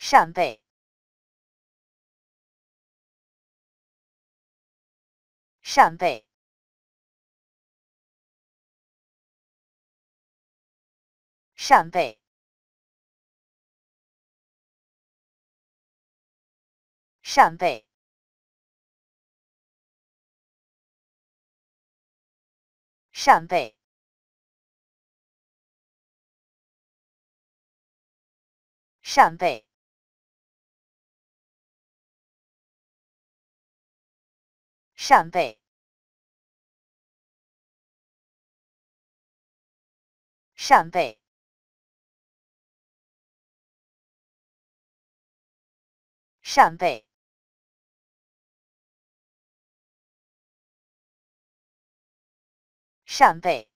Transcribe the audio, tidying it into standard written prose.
扇贝，扇贝，扇贝，扇贝，扇贝，扇贝。 扇贝，扇贝，扇贝，扇贝。